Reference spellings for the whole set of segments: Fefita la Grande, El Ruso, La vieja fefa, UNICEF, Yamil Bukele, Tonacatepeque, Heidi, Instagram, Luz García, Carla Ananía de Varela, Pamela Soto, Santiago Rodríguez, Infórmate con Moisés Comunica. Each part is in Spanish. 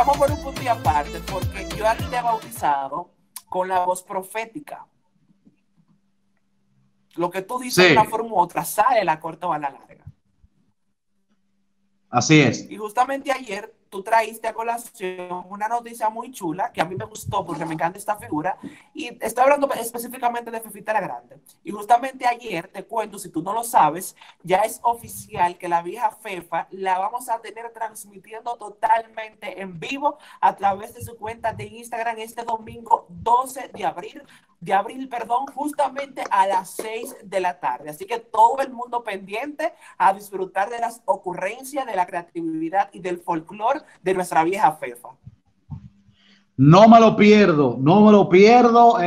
vamos por un punto y aparte, porque yo aquí te he bautizado con la voz profética. Lo que tú dices de una forma u otra sale la corta o a la larga. Así es. Y justamente ayer tú traíste a colación una noticia muy chula que a mí me gustó porque me encanta esta figura. Y estoy hablando específicamente de Fefita la Grande. Y justamente ayer, te cuento, si tú no lo sabes, ya es oficial que la vieja Fefa la vamos a tener transmitiendo totalmente en vivo a través de su cuenta de Instagram este domingo 12 de abril. Justamente a las 6 de la tarde. Así que todo el mundo pendiente a disfrutar de las ocurrencias, de la creatividad y del folclore de nuestra vieja Fefa. No me lo pierdo, no me lo pierdo.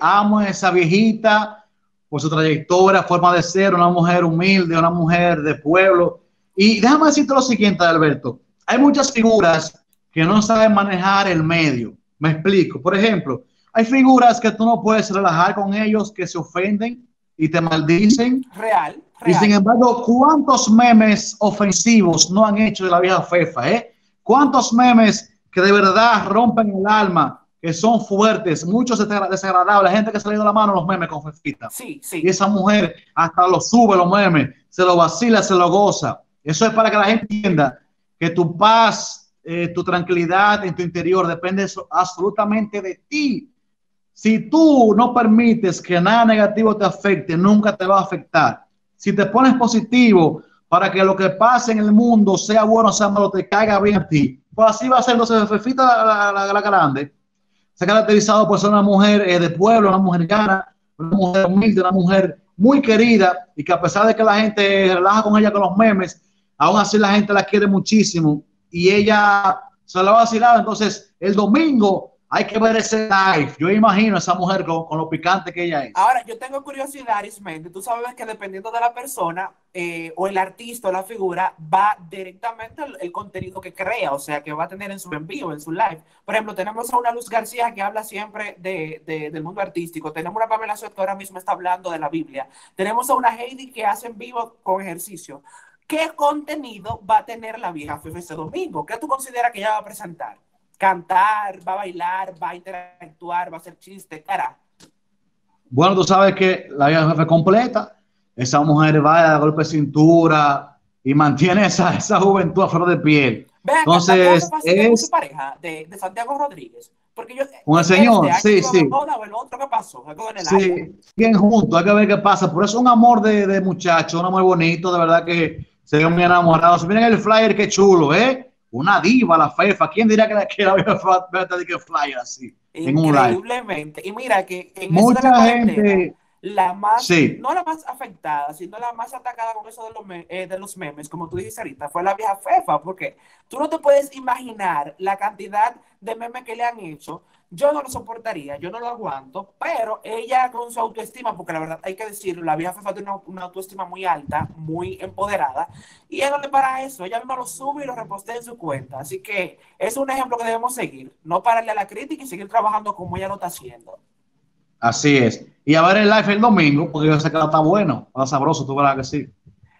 Amo a esa viejita por su trayectoria, forma de ser, una mujer humilde, una mujer de pueblo. Y déjame decirte lo siguiente, Alberto. Hay muchas figuras que no saben manejar el medio. Me explico. Por ejemplo, hay figuras que tú no puedes relajar con ellos, que se ofenden y te maldicen. Real, real. Y sin embargo, ¿cuántos memes ofensivos no han hecho de la vieja Fefa? ¿Cuántos memes que de verdad rompen el alma, que son fuertes, muchos desagradables? Gente que se le ha ido la mano los memes con Fefita. Sí, sí. Y esa mujer hasta lo sube los memes, se lo vacila, se lo goza. Eso es para que la gente entienda que tu paz, tu tranquilidad en tu interior depende absolutamente de ti. Si tú no permites que nada negativo te afecte, nunca te va a afectar. Si te pones positivo para que lo que pase en el mundo, sea bueno o sea malo, te caiga bien a ti, pues así va a ser. Entonces, Fefita la Grande se ha caracterizado por ser una mujer de pueblo, una mujer llana, una mujer humilde, una mujer muy querida y que a pesar de que la gente relaja con ella con los memes, aún así la gente la quiere muchísimo y ella se la va vacilando. Entonces, el domingo hay que ver ese live. Yo imagino a esa mujer con lo picante que ella es. Ahora, yo tengo curiosidad, Ismael. Tú sabes que dependiendo de la persona o el artista o la figura, va directamente el contenido que crea, o sea, que va a tener en su envío, en su live. Por ejemplo, tenemos a una Luz García que habla siempre del mundo artístico. Tenemos una Pamela Soto que ahora mismo está hablando de la Biblia. Tenemos a una Heidi que hace en vivo con ejercicio. ¿Qué contenido va a tener la vieja Fefa este domingo? ¿Qué tú consideras que ella va a presentar? Cantar, va a bailar, va a interactuar, va a hacer chiste, cara. Bueno, tú sabes que la vieja Fefa completa, esa mujer va a dar golpe de cintura y mantiene esa juventud a flor de piel. Vean, entonces, es su pareja de Santiago Rodríguez. Porque yo, un señor, este, sí, sí. O el otro que pasó, en el sí, bien juntos, hay que ver qué pasa. Por eso es un amor de muchacho, un amor bonito, de verdad que se ven muy enamorados. Miren el flyer, qué chulo, ¿eh? Una diva, la Fefa. ¿Quién diría que la vieja Fefa de que flyer así? Increíblemente. Y mira que en mucha de la gente, la más, sí, no la más afectada, sino la más atacada con eso de los memes, como tú dijiste ahorita, fue la vieja Fefa, porque tú no te puedes imaginar la cantidad de memes que le han hecho. Yo no lo soportaría, yo no lo aguanto, pero ella con su autoestima, porque la verdad hay que decirlo, la vieja Fefa tiene una autoestima muy alta, muy empoderada, y ella no le para eso, ella misma lo sube y lo repostea en su cuenta, así que es un ejemplo que debemos seguir, no pararle a la crítica y seguir trabajando como ella lo está haciendo. Así es, y a ver el live el domingo, porque yo sé que está bueno, está sabroso, tú verás que sí.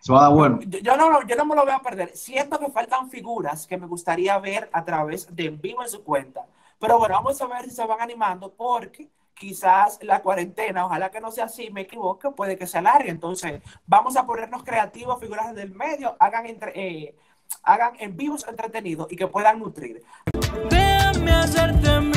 Se va a dar bueno. Yo no me lo voy a perder. Siento que faltan figuras que me gustaría ver a través de en vivo en su cuenta. Pero bueno, vamos a ver si se van animando porque quizás la cuarentena, ojalá que no sea así, me equivoco, puede que se alargue. Entonces, vamos a ponernos creativos, figuras del medio, hagan en vivos entretenidos y que puedan nutrir. Déjame hacerte